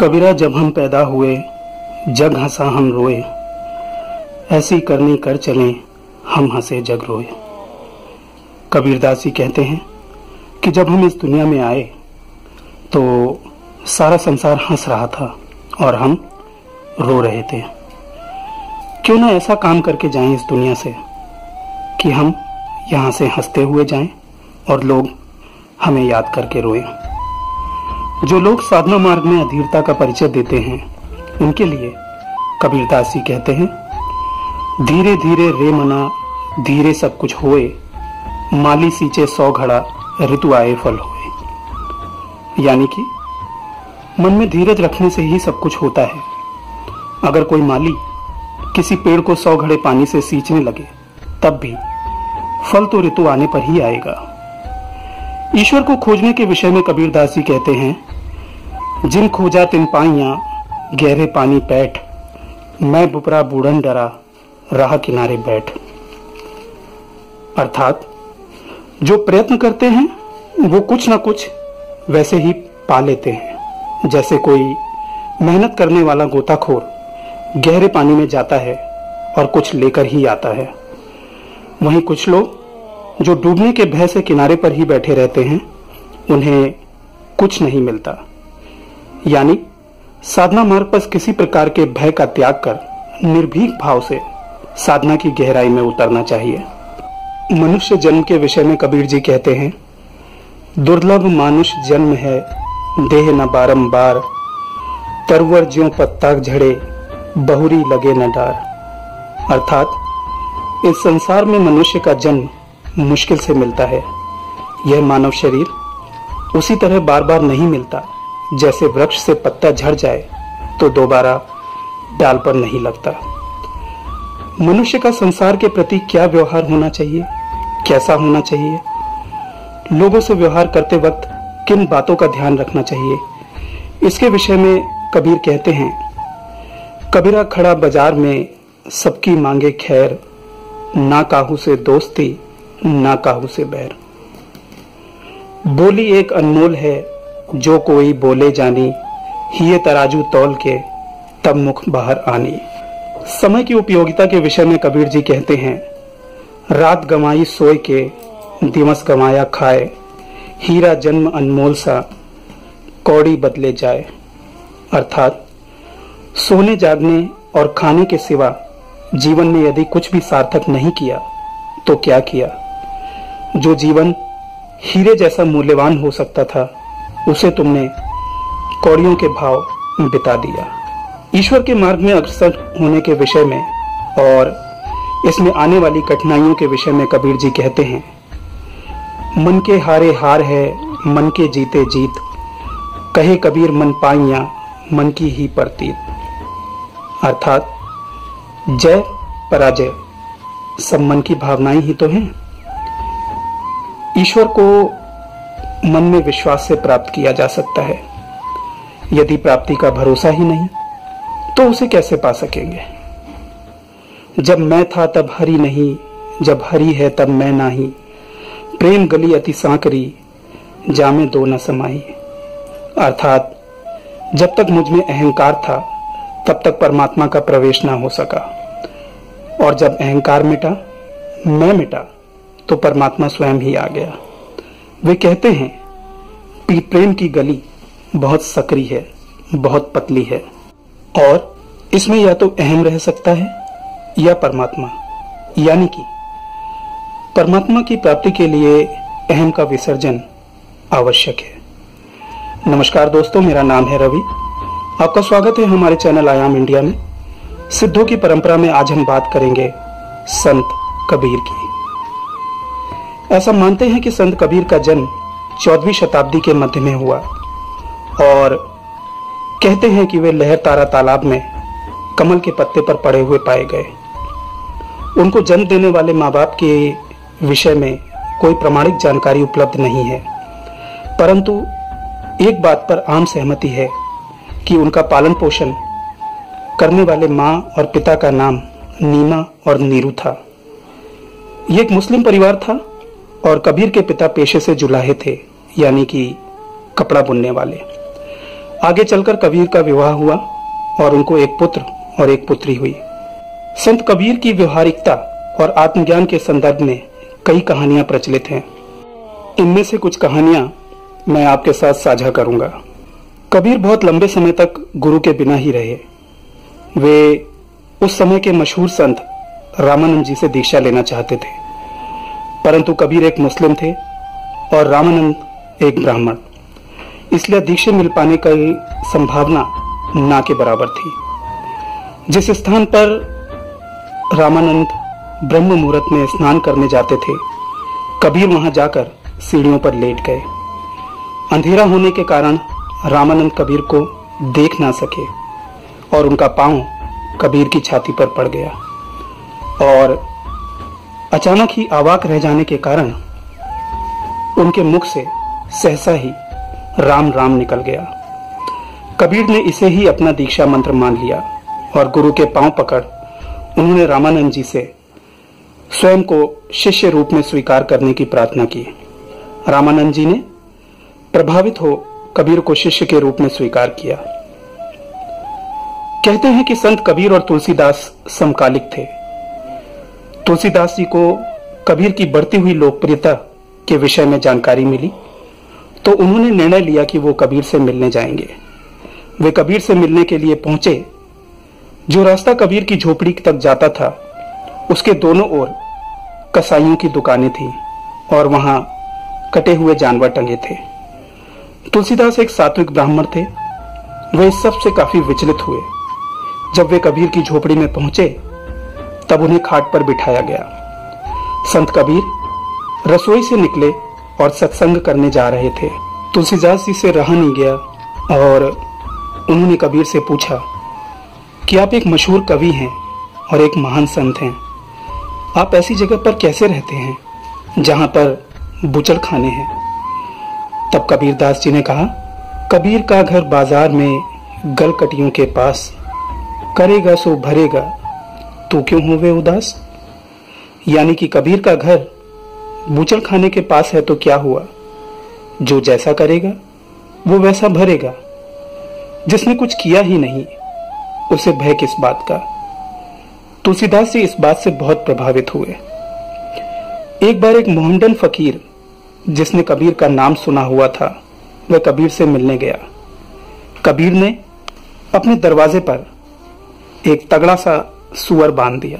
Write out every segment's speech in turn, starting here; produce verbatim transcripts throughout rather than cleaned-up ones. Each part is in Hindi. कबीरा जब हम पैदा हुए, जग हंसा हम रोए, ऐसी करनी कर चलें, हम हंसे जग रोए। कबीरदास जी कहते हैं कि जब हम इस दुनिया में आए तो सारा संसार हंस रहा था और हम रो रहे थे। क्यों ना ऐसा काम करके जाएं इस दुनिया से कि हम यहाँ से हंसते हुए जाएं और लोग हमें याद करके रोएं। जो लोग साधना मार्ग में अधीरता का परिचय देते हैं, उनके लिए कबीरदास जी कहते हैं, धीरे धीरे रे मना धीरे सब कुछ होए, माली सींचे सौ घड़ा ऋतु आए फल होए। यानी कि मन में धीरज रखने से ही सब कुछ होता है। अगर कोई माली किसी पेड़ को सौ घड़े पानी से सींचने लगे, तब भी फल तो ऋतु आने पर ही आएगा। ईश्वर को खोजने के विषय में कबीरदास जी कहते हैं, जिन खोजा तिन पाइया गहरे पानी पैठ, मैं बुपरा बूढ़न डरा राह किनारे बैठ। अर्थात जो प्रयत्न करते हैं वो कुछ ना कुछ वैसे ही पा लेते हैं, जैसे कोई मेहनत करने वाला गोताखोर गहरे पानी में जाता है और कुछ लेकर ही आता है। वहीं कुछ लोग जो डूबने के भय से किनारे पर ही बैठे रहते हैं, उन्हें कुछ नहीं मिलता। यानी साधना मार्ग पर किसी प्रकार के भय का त्याग कर निर्भीक भाव से साधना की गहराई में उतरना चाहिए। मनुष्य जन्म के विषय में कबीर जी कहते हैं, दुर्लभ मानुष जन्म है देह न बारंबार, तरवर ज्यों पत्ता झड़े बहुरी लगे न डार। अर्थात इस संसार में मनुष्य का जन्म मुश्किल से मिलता है। यह मानव शरीर उसी तरह बार बार नहीं मिलता, जैसे वृक्ष से पत्ता झड़ जाए तो दोबारा डाल पर नहीं लगता। मनुष्य का संसार के प्रति क्या व्यवहार होना चाहिए, कैसा होना चाहिए, लोगों से व्यवहार करते वक्त किन बातों का ध्यान रखना चाहिए, इसके विषय में कबीर कहते हैं, कबीरा खड़ा बाजार में सबकी मांगे खैर, ना काहू से दोस्ती ना काहू से बैर। बोली एक अनमोल है जो कोई बोले जानी, ही ये तराजू तौल के तब मुख बाहर आनी। समय की उपयोगिता के विषय में कबीर जी कहते हैं, रात गमाई सोए के दिवस गमाया खाए, हीरा जन्म अनमोल सा कौड़ी बदले जाए। अर्थात सोने जागने और खाने के सिवा जीवन में यदि कुछ भी सार्थक नहीं किया तो क्या किया। जो जीवन हीरे जैसा मूल्यवान हो सकता था, उसे तुमने कौड़ियों के भाव बिता दिया। ईश्वर के मार्ग में अग्रसर होने के विषय में और इसमें आने वाली कठिनाइयों के विषय में कबीर जी कहते हैं, मन के हारे हार है मन के जीते जीत, कहे कबीर मन पाइया मन की ही परतीत। अर्थात जय पराजय सब मन की भावनाएं ही तो हैं। ईश्वर को मन में विश्वास से प्राप्त किया जा सकता है। यदि प्राप्ति का भरोसा ही नहीं तो उसे कैसे पा सकेंगे। जब मैं था तब हरि नहीं, जब हरि है तब मैं नाही, प्रेम गली अति सांकरी जामे दो न समाई। अर्थात जब तक मुझ में अहंकार था तब तक परमात्मा का प्रवेश ना हो सका, और जब अहंकार मिटा, मैं मिटा, तो परमात्मा स्वयं ही आ गया। वे कहते हैं कि प्रेम की गली बहुत सकरी है, बहुत पतली है, और इसमें या तो अहम रह सकता है या परमात्मा। यानी कि परमात्मा की प्राप्ति के लिए अहम का विसर्जन आवश्यक है। नमस्कार दोस्तों, मेरा नाम है रवि। आपका स्वागत है हमारे चैनल आयाम इंडिया में। सिद्धों की परंपरा में आज हम बात करेंगे संत कबीर की। ऐसा मानते हैं कि संत कबीर का जन्म चौदहवीं शताब्दी के मध्य में हुआ, और कहते हैं कि वे लहरतारा तालाब में कमल के पत्ते पर पड़े हुए पाए गए। उनको जन्म देने वाले माँ बाप के विषय में कोई प्रमाणिक जानकारी उपलब्ध नहीं है, परंतु एक बात पर आम सहमति है कि उनका पालन पोषण करने वाले माँ और पिता का नाम नीमा और नीरू था। ये एक मुस्लिम परिवार था और कबीर के पिता पेशे से जुलाहे थे, यानी कि कपड़ा बुनने वाले। आगे चलकर कबीर का विवाह हुआ और उनको एक पुत्र और एक पुत्री हुई। संत कबीर की व्यवहारिकता और आत्मज्ञान के संदर्भ में कई कहानियां प्रचलित हैं। इनमें से कुछ कहानियां मैं आपके साथ साझा करूंगा। कबीर बहुत लंबे समय तक गुरु के बिना ही रहे। वे उस समय के मशहूर संत रामानंद जी से दीक्षा लेना चाहते थे, परंतु कबीर एक मुस्लिम थे और रामानंद एक ब्राह्मण, इसलिए दीक्षा मिल पाने की संभावना ना के बराबर थी। जिस स्थान पर रामानंद ब्रह्म मुहूर्त में स्नान करने जाते थे, कबीर वहां जाकर सीढ़ियों पर लेट गए। अंधेरा होने के कारण रामानंद कबीर को देख ना सके और उनका पांव कबीर की छाती पर पड़ गया और अचानक ही आवाक रह जाने के कारण उनके मुख से सहसा ही राम राम निकल गया। कबीर ने इसे ही अपना दीक्षा मंत्र मान लिया और गुरु के पांव पकड़ उन्होंने रामानंद जी से स्वयं को शिष्य रूप में स्वीकार करने की प्रार्थना की। रामानंद जी ने प्रभावित हो कबीर को शिष्य के रूप में स्वीकार किया। कहते हैं कि संत कबीर और तुलसीदास समकालिक थे। तुलसीदास जी को कबीर की बढ़ती हुई लोकप्रियता के विषय में जानकारी मिली तो उन्होंने निर्णय लिया कि वो कबीर से मिलने जाएंगे। वे कबीर से मिलने के लिए पहुंचे। जो रास्ता कबीर की झोपड़ी तक जाता था उसके दोनों ओर कसाईयों की दुकानें थीं और वहां कटे हुए जानवर टंगे थे। तुलसीदास एक सात्विक ब्राह्मण थे। वे इस सब से काफी विचलित हुए। जब वे कबीर की झोपड़ी में पहुंचे तब उन्हें खाट पर बिठाया गया। संत कबीर रसोई से निकले और सत्संग करने जा रहे थे। तुलसीदास जी से रहा नहीं गया और उन्होंने कबीर से पूछा कि आप एक मशहूर कवि हैं और एक महान संत हैं, आप ऐसी जगह पर कैसे रहते हैं जहां पर बुचड़ खाने हैं। तब कबीरदास जी ने कहा, कबीर का घर बाजार में गलकटियों के पास, करेगा सो भरेगा तो क्यों हुए उदास। यानी कि कबीर का घर बूचड़ खाने के पास है तो क्या हुआ, जो जैसा करेगा वो वैसा भरेगा। जिसने कुछ किया ही नहीं उसे भय किस बात का। तुलसीदास जी इस बात से बहुत प्रभावित हुए। एक बार एक मोहम्मदन फकीर जिसने कबीर का नाम सुना हुआ था वह कबीर से मिलने गया। कबीर ने अपने दरवाजे पर एक तगड़ा सा सुअर बांध दिया।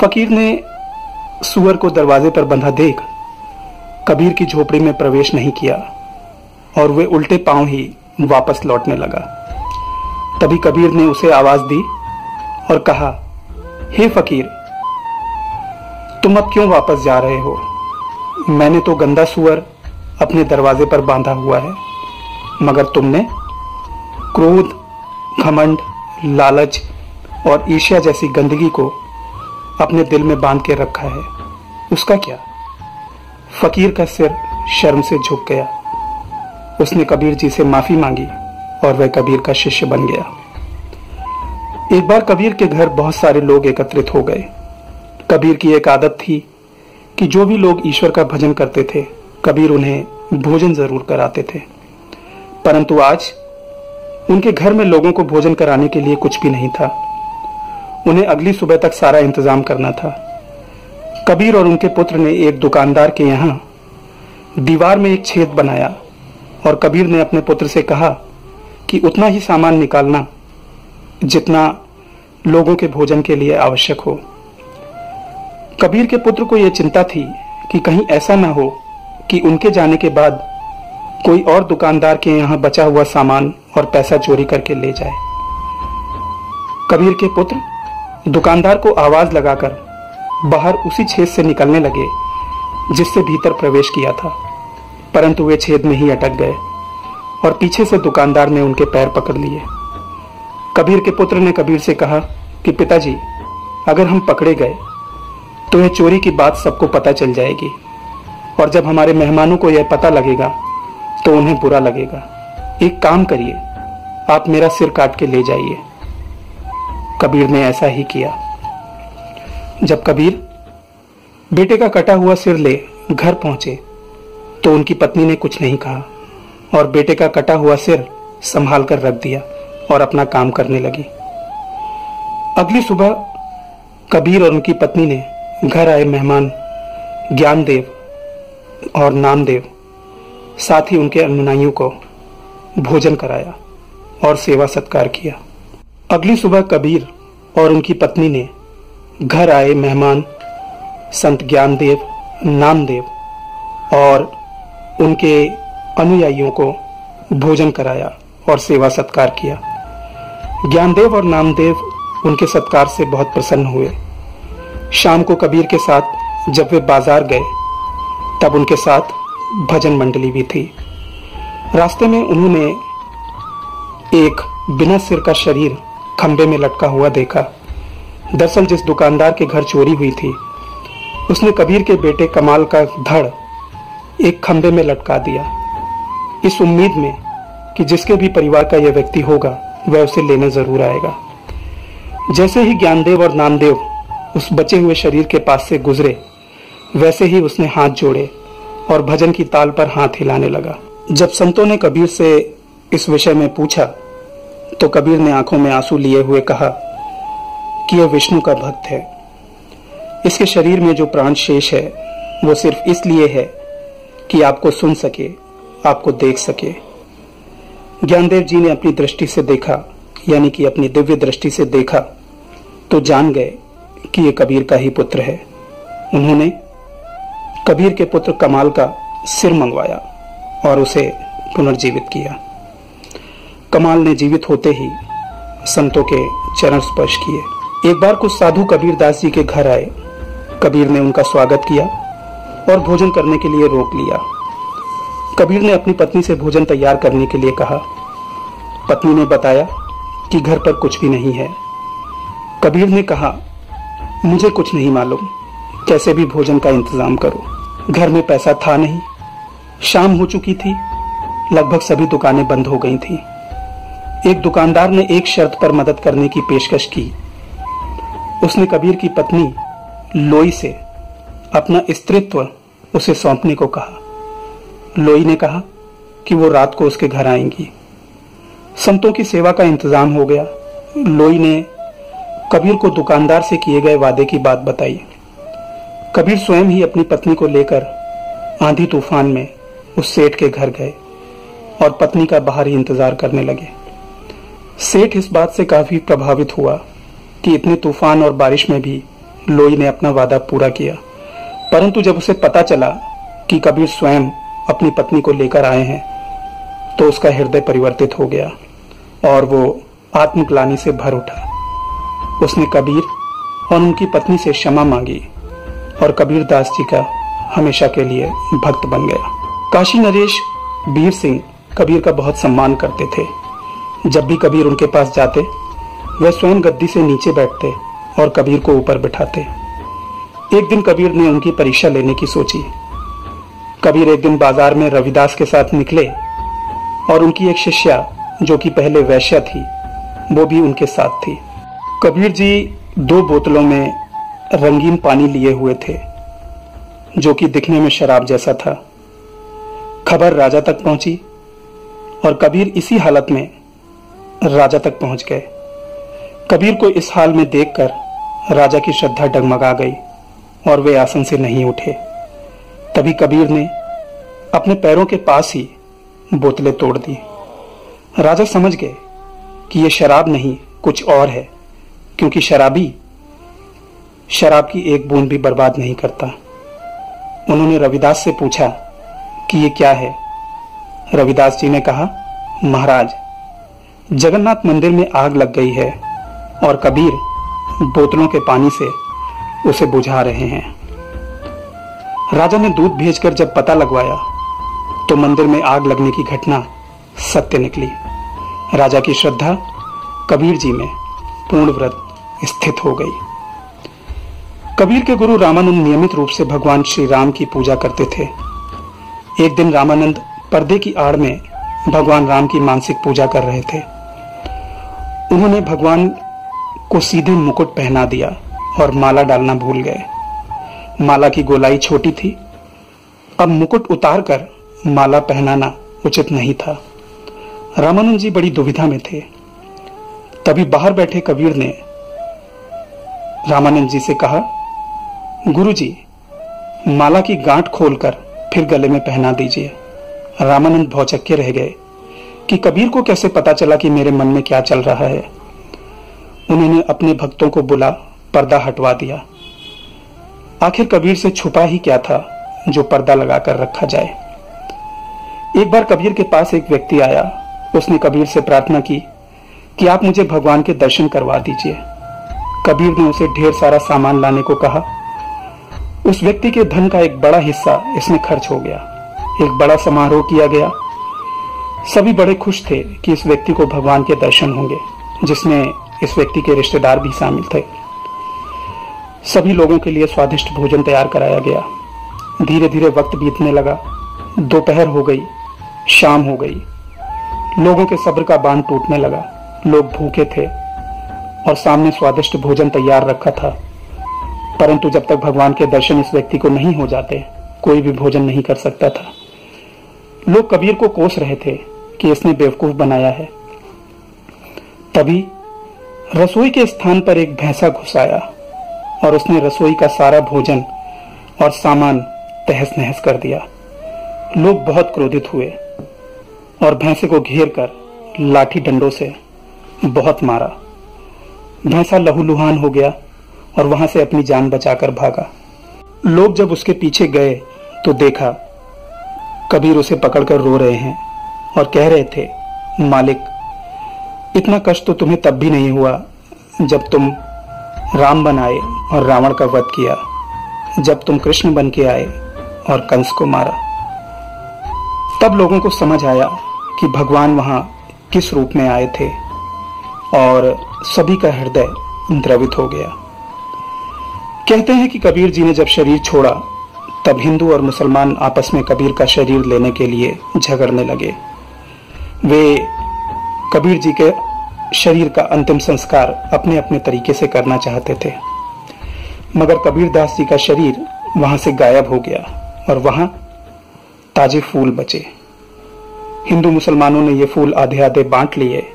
फकीर ने सुअर को दरवाजे पर बंधा देख कबीर की झोपड़ी में प्रवेश नहीं किया और वे उल्टे पांव ही वापस लौटने लगा। तभी कबीर ने उसे आवाज दी और कहा, हे फकीर, तुम अब क्यों वापस जा रहे हो? मैंने तो गंदा सुअर अपने दरवाजे पर बांधा हुआ है, मगर तुमने क्रोध, घमंड, लालच और ईर्ष्या जैसी गंदगी को अपने दिल में बांध के रखा है, उसका क्या? फकीर का सिर शर्म से झुक गया। उसने कबीर जी से माफी मांगी और वह कबीर का शिष्य बन गया। एक बार कबीर के घर बहुत सारे लोग एकत्रित हो गए। कबीर की एक आदत थी कि जो भी लोग ईश्वर का भजन करते थे कबीर उन्हें भोजन जरूर कराते थे, परंतु आज उनके घर में लोगों को भोजन कराने के लिए कुछ भी नहीं था। उन्हें अगली सुबह तक सारा इंतजाम करना था। कबीर और उनके पुत्र ने एक दुकानदार के यहाँ दीवार में एक छेद बनाया और कबीर ने अपने पुत्र से कहा कि उतना ही सामान निकालना जितना लोगों के भोजन के लिए आवश्यक हो। कबीर के पुत्र को यह चिंता थी कि कहीं ऐसा ना हो कि उनके जाने के बाद कोई और दुकानदार के यहाँ बचा हुआ सामान और पैसा चोरी करके ले जाए। कबीर के पुत्र दुकानदार को आवाज लगाकर बाहर उसी छेद से निकलने लगे जिससे भीतर प्रवेश किया था, परंतु वे छेद में ही अटक गए और पीछे से दुकानदार ने उनके पैर पकड़ लिए। कबीर के पुत्र ने कबीर से कहा कि पिताजी, अगर हम पकड़े गए तो यह चोरी की बात सबको पता चल जाएगी और जब हमारे मेहमानों को यह पता लगेगा तो उन्हें बुरा लगेगा। एक काम करिए, आप मेरा सिर काट के ले जाइए। कबीर ने ऐसा ही किया। जब कबीर बेटे का कटा हुआ सिर ले घर पहुंचे तो उनकी पत्नी ने कुछ नहीं कहा और बेटे का कटा हुआ सिर संभाल कर रख दिया और अपना काम करने लगी। अगली सुबह कबीर और उनकी पत्नी ने घर आए मेहमान ज्ञानदेव और नामदेव साथ ही उनके अनुयायियों को भोजन कराया और सेवा सत्कार किया। अगली सुबह कबीर और उनकी पत्नी ने घर आए मेहमान संत ज्ञानदेव, नामदेव और उनके अनुयायियों को भोजन कराया और सेवा सत्कार किया। ज्ञानदेव और नामदेव उनके सत्कार से बहुत प्रसन्न हुए। शाम को कबीर के साथ जब वे बाजार गए तब उनके साथ भजन मंडली भी थी। रास्ते में उन्होंने एक बिना सिर का शरीर खंबे में लटका हुआ देखा। दरअसल जिस दुकानदार के घर चोरी हुई थी उसने कबीर के बेटे कमाल का धड़ एक खंबे में लटका दिया, इस उम्मीद में कि जिसके भी परिवार का यह व्यक्ति होगा वह उसे लेने जरूर आएगा। जैसे ही ज्ञानदेव और नामदेव उस बचे हुए शरीर के पास से गुजरे वैसे ही उसने हाथ जोड़े और भजन की ताल पर हाथ हिलाने लगा। जब संतों ने कबीर से इस विषय में पूछा तो कबीर ने आंखों में आंसू लिए हुए कहा कि यह विष्णु का भक्त है। इसके शरीर में जो प्राण शेष है वो सिर्फ इसलिए है कि आपको सुन सके, आपको देख सके। ज्ञानदेव जी ने अपनी दृष्टि से देखा, यानी कि अपनी दिव्य दृष्टि से देखा तो जान गए कि ये कबीर का ही पुत्र है। उन्होंने कबीर के पुत्र कमाल का सिर मंगवाया और उसे पुनर्जीवित किया। कमाल ने जीवित होते ही संतों के चरण स्पर्श किए। एक बार कुछ साधु कबीरदास जी के घर आए। कबीर ने उनका स्वागत किया और भोजन करने के लिए रोक लिया। कबीर ने अपनी पत्नी से भोजन तैयार करने के लिए कहा। पत्नी ने बताया कि घर पर कुछ भी नहीं है। कबीर ने कहा, मुझे कुछ नहीं मालूम, कैसे भी भोजन का इंतजाम करो। घर में पैसा था नहीं, शाम हो चुकी थी, लगभग सभी दुकानें बंद हो गई थी। एक दुकानदार ने एक शर्त पर मदद करने की पेशकश की। उसने कबीर की पत्नी लोई से अपना स्त्रीत्व उसे सौंपने को कहा। लोई ने कहा कि वो रात को उसके घर आएंगी। संतों की सेवा का इंतजाम हो गया। लोई ने कबीर को दुकानदार से किए गए वादे की बात बताई। कबीर स्वयं ही अपनी पत्नी को लेकर आंधी तूफान में उस सेठ के घर गए और पत्नी का बाहर ही इंतजार करने लगे। सेठ इस बात से काफी प्रभावित हुआ कि इतने तूफान और बारिश में भी लोई ने अपना वादा पूरा किया, परंतु जब उसे पता चला कि कबीर स्वयं अपनी पत्नी को लेकर आए हैं तो उसका हृदय परिवर्तित हो गया और वो आत्मग्लानि से भर उठा। उसने कबीर और उनकी पत्नी से क्षमा मांगी और कबीरदास जी का हमेशा के लिए भक्त बन गया। काशी नरेश वीर सिंह कबीर का बहुत सम्मान करते थे। जब भी कबीर उनके पास जाते वह स्वयं गद्दी से नीचे बैठते और कबीर को ऊपर बिठाते। एक दिन कबीर ने उनकी परीक्षा लेने की सोची। कबीर एक दिन बाजार में रविदास के साथ निकले और उनकी एक शिष्या जो कि पहले वैश्या थी वो भी उनके साथ थी। कबीर जी दो बोतलों में रंगीन पानी लिए हुए थे जो कि दिखने में शराब जैसा था। खबर राजा तक पहुंची और कबीर इसी हालत में राजा तक पहुंच गए। कबीर को इस हाल में देखकर राजा की श्रद्धा डगमगा गई और वे आसन से नहीं उठे। तभी कबीर ने अपने पैरों के पास ही बोतलें तोड़ दी। राजा समझ गए कि यह शराब नहीं कुछ और है, क्योंकि शराबी शराब की एक बूंद भी बर्बाद नहीं करता। उन्होंने रविदास से पूछा कि ये क्या है। रविदास जी ने कहा, महाराज, जगन्नाथ मंदिर में आग लग गई है और कबीर बोतलों के पानी से उसे बुझा रहे हैं। राजा ने दूध भेजकर जब पता लगवाया तो मंदिर में आग लगने की घटना सत्य निकली। राजा की श्रद्धा कबीर जी में पूर्णव्रत स्थित हो गई। कबीर के गुरु रामानंद नियमित रूप से भगवान श्री राम की पूजा करते थे। एक दिन रामानंद पर्दे की आड़ में भगवान राम की मानसिक पूजा कर रहे थे। उन्होंने भगवान को सीधे मुकुट पहना दिया और माला डालना भूल गए। माला की गोलाई छोटी थी, अब मुकुट उतारकर माला पहनाना उचित नहीं था। रामानंद जी बड़ी दुविधा में थे। तभी बाहर बैठे कबीर ने रामानंद जी से कहा, गुरु जी माला की गांठ खोलकर फिर गले में पहना दीजिए। रामानंद भौचक्के रह गए कि कबीर को कैसे पता चला कि मेरे मन में क्या चल रहा है। उन्होंने अपने भक्तों को बुला पर्दा हटवा दिया। आखिर कबीर से छुपा ही क्या था जो पर्दा लगाकर रखा जाए। एक बार कबीर के पास एक व्यक्ति आया। उसने कबीर से प्रार्थना की कि आप मुझे भगवान के दर्शन करवा दीजिए। कबीर ने उसे ढेर सारा सामान लाने को कहा। उस व्यक्ति के धन का एक बड़ा हिस्सा इसमें खर्च हो गया। एक बड़ा समारोह किया गया। सभी बड़े खुश थे कि इस व्यक्ति को भगवान के दर्शन होंगे, जिसमें इस व्यक्ति के रिश्तेदार भी शामिल थे। सभी लोगों के लिए स्वादिष्ट भोजन तैयार कराया गया। धीरे धीरे वक्त बीतने लगा। दोपहर हो गई, शाम हो गई। लोगों के सब्र का बांध टूटने लगा। लोग भूखे थे और सामने स्वादिष्ट भोजन तैयार रखा था, परंतु जब तक भगवान के दर्शन इस व्यक्ति को नहीं हो जाते कोई भी भोजन नहीं कर सकता था। लोग कबीर को कोस रहे थे कि इसने बेवकूफ बनाया है। तभी रसोई के स्थान पर एक भैंसा घुस आया और उसने रसोई का सारा भोजन और सामान तहस नहस कर दिया। लोग बहुत क्रोधित हुए और भैंसे को घेर कर लाठी डंडों से बहुत मारा। भैंसा लहूलुहान हो गया और वहां से अपनी जान बचाकर भागा। लोग जब उसके पीछे गए तो देखा कबीर उसे पकड़कर रो रहे हैं और कह रहे थे, मालिक इतना कष्ट तो तुम्हें तब भी नहीं हुआ जब तुम राम बन आए और रावण का वध किया, जब तुम कृष्ण बन के आए और कंस को मारा। तब लोगों को समझ आया कि भगवान वहां किस रूप में आए थे और सभी का हृदय द्रवित हो गया। कहते हैं कि कबीर जी ने जब शरीर छोड़ा तब हिंदू और मुसलमान आपस में कबीर का शरीर लेने के लिए झगड़ने लगे। वे कबीर जी के शरीर का अंतिम संस्कार अपने अपने तरीके से करना चाहते थे, मगर कबीरदास जी का शरीर वहां से गायब हो गया और वहां ताजे फूल बचे। हिंदू मुसलमानों ने ये फूल आधे आधे बांट लिए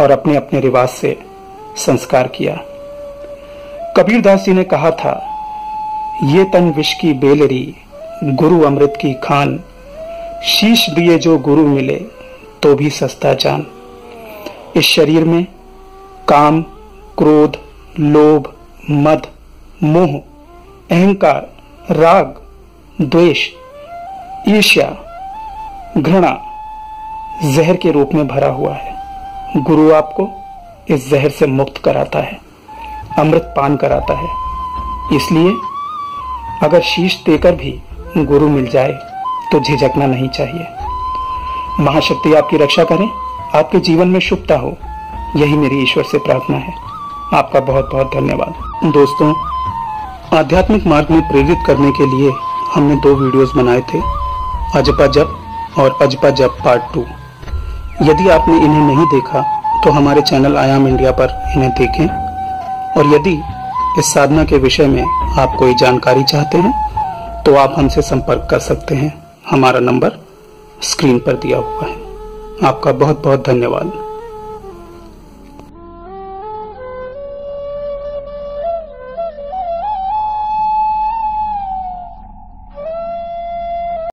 और अपने अपने रिवाज से संस्कार किया। कबीरदास जी ने कहा था, ये तन विष की बेलरी, गुरु अमृत की खान, शीश दिए जो गुरु मिले तो भी सस्ता जान। इस शरीर में काम, क्रोध, लोभ, मद, मोह, अहंकार, राग, द्वेष, ईर्ष्या, घृणा जहर के रूप में भरा हुआ है। गुरु आपको इस जहर से मुक्त कराता है, अमृत पान कराता है। इसलिए अगर शीश देकर भी गुरु मिल जाए तो झिझकना नहीं चाहिए। महाशक्ति आपकी रक्षा करें। आपके जीवन में शुभता हो, यही मेरी ईश्वर से प्रार्थना है। आपका बहुत बहुत धन्यवाद। दोस्तों, आध्यात्मिक मार्ग में प्रेरित करने के लिए हमने दो वीडियोस बनाए थे, अजपा जप और अजपा जप पार्ट टू। यदि आपने इन्हें नहीं देखा तो हमारे चैनल आयाम इंडिया पर इन्हें देखें। और यदि इस साधना के विषय में आप कोई जानकारी चाहते हैं तो आप हमसे संपर्क कर सकते हैं। हमारा नंबर स्क्रीन पर दिया हुआ है। आपका बहुत बहुत धन्यवाद।